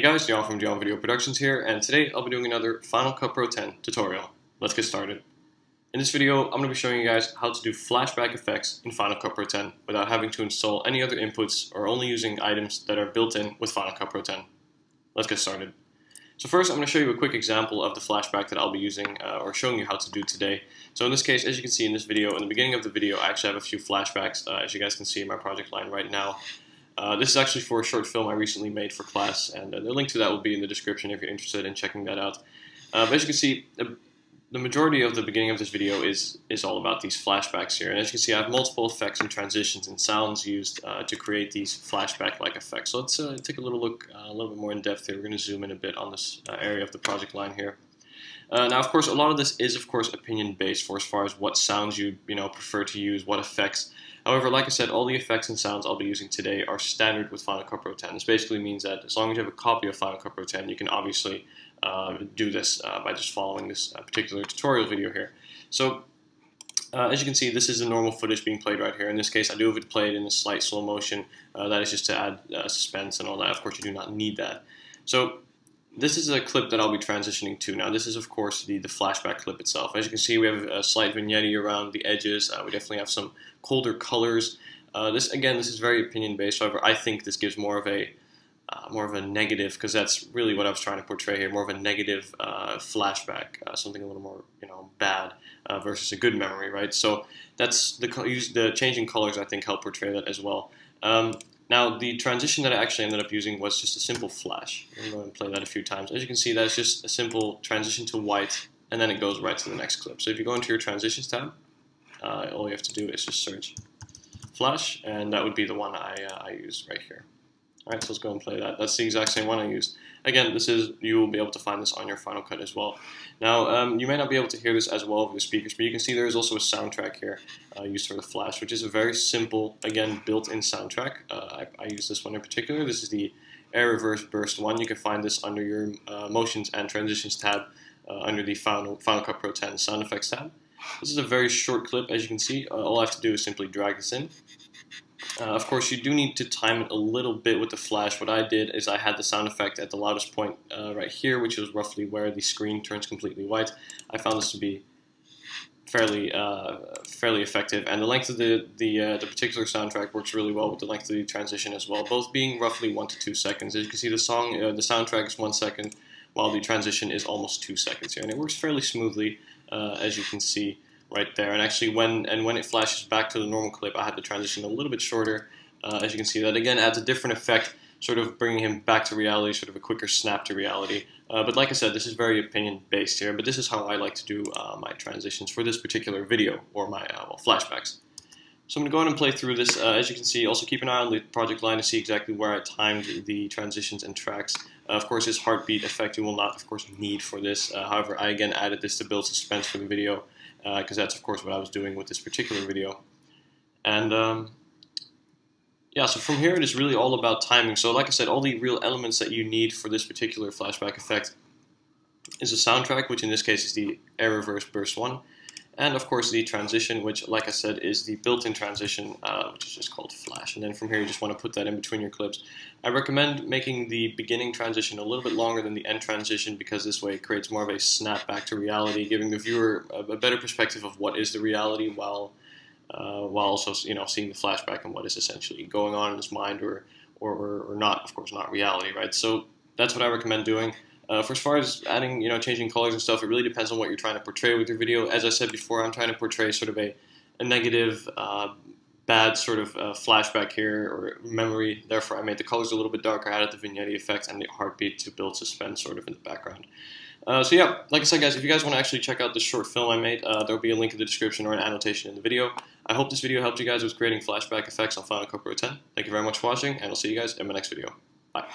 Hey guys, John from John Video Productions here, and today I'll be doing another Final Cut Pro X tutorial. Let's get started. In this video, I'm going to be showing you guys how to do flashback effects in Final Cut Pro X without having to install any other inputs or only using items that are built in with Final Cut Pro X. Let's get started. So first, I'm going to show you a quick example of the flashback that I'll be using or showing you how to do today. So in this case, as you can see in this video, in the beginning of the video, I actually have a few flashbacks, as you guys can see in my project line right now. This is actually for a short film I recently made for class, and the link to that will be in the description if you're interested in checking that out. But as you can see, the majority of the beginning of this video is all about these flashbacks here. And as you can see, I have multiple effects and transitions and sounds used to create these flashback-like effects. So let's take a little look a little bit more in depth here. We're going to zoom in a bit on this area of the project line here. Now, of course, a lot of this is, of course, opinion-based for as far as what sounds you prefer to use, what effects. However, like I said, all the effects and sounds I'll be using today are standard with Final Cut Pro X. This basically means that as long as you have a copy of Final Cut Pro X, you can obviously do this by just following this particular tutorial video here. So, as you can see, this is the normal footage being played right here. In this case, I do have it played in a slight slow motion. That is just to add suspense and all that. Of course, you do not need that. So, this is a clip that I'll be transitioning to now. This is, of course, the flashback clip itself. As you can see, we have a slight vignette around the edges. We definitely have some colder colors. This is very opinion-based. However, I think this gives more of a negative, because that's really what I was trying to portray here. More of a negative flashback, something a little more bad versus a good memory, right? So that's the changing colors. I think help portray that as well. Now, the transition that I actually ended up using was just a simple flash. I'm going to go and play that a few times. As you can see, that's just a simple transition to white, and then it goes right to the next clip. So if you go into your transitions tab, all you have to do is just search flash, and that would be the one I used right here. All right, so let's go and play that. That's the exact same one I used. Again, you will be able to find this on your Final Cut as well. Now, you may not be able to hear this as well over the speakers, but you can see there is also a soundtrack here used for the flash, which is a very simple, again, built-in soundtrack. I use this one in particular. This is the Air Reverse Burst one. You can find this under your Motions and Transitions tab under the Final Cut Pro X Sound Effects tab. This is a very short clip, as you can see. All I have to do is simply drag this in. Of course, you do need to time it a little bit with the flash. What I did is I had the sound effect at the loudest point right here, which is roughly where the screen turns completely white. I found this to be fairly effective, and the length of the particular soundtrack works really well with the length of the transition as well, both being roughly 1 to 2 seconds. As you can see, the soundtrack is 1 second, while the transition is almost 2 seconds here, and it works fairly smoothly, as you can see right there. And actually when it flashes back to the normal clip, I had the transition a little bit shorter. As you can see, that again adds a different effect, sort of bringing him back to reality, sort of a quicker snap to reality. But like I said, this is very opinion based here, but this is how I like to do my transitions for this particular video, or my flashbacks. So I'm going to go ahead and play through this. As you can see, also keep an eye on the project line to see exactly where I timed the transitions and tracks. Of course, this heartbeat effect you will not, of course, need for this. However, I again added this to build suspense for the video, because that's, of course, what I was doing with this particular video. And yeah, so from here it is really all about timing. So like I said, all the real elements that you need for this particular flashback effect is a soundtrack, which in this case is the Air Reverse Burst 1. And of course the transition, which like I said is the built-in transition, which is just called flash. And then from here you just want to put that in between your clips. I recommend making the beginning transition a little bit longer than the end transition, because this way it creates more of a snap back to reality, giving the viewer a better perspective of what is the reality, while also seeing the flashback and what is essentially going on in his mind, or not, of course, not reality, right? So that's what I recommend doing. For as far as adding, changing colors and stuff, it really depends on what you're trying to portray with your video. As I said before, I'm trying to portray sort of a negative, bad sort of flashback here, or memory. Therefore, I made the colors a little bit darker, added the vignette effect and the heartbeat to build suspense sort of in the background. So yeah, like I said, guys, if you guys want to actually check out this short film I made, there'll be a link in the description or an annotation in the video. I hope this video helped you guys with creating flashback effects on Final Cut Pro X. Thank you very much for watching, and I'll see you guys in my next video. Bye.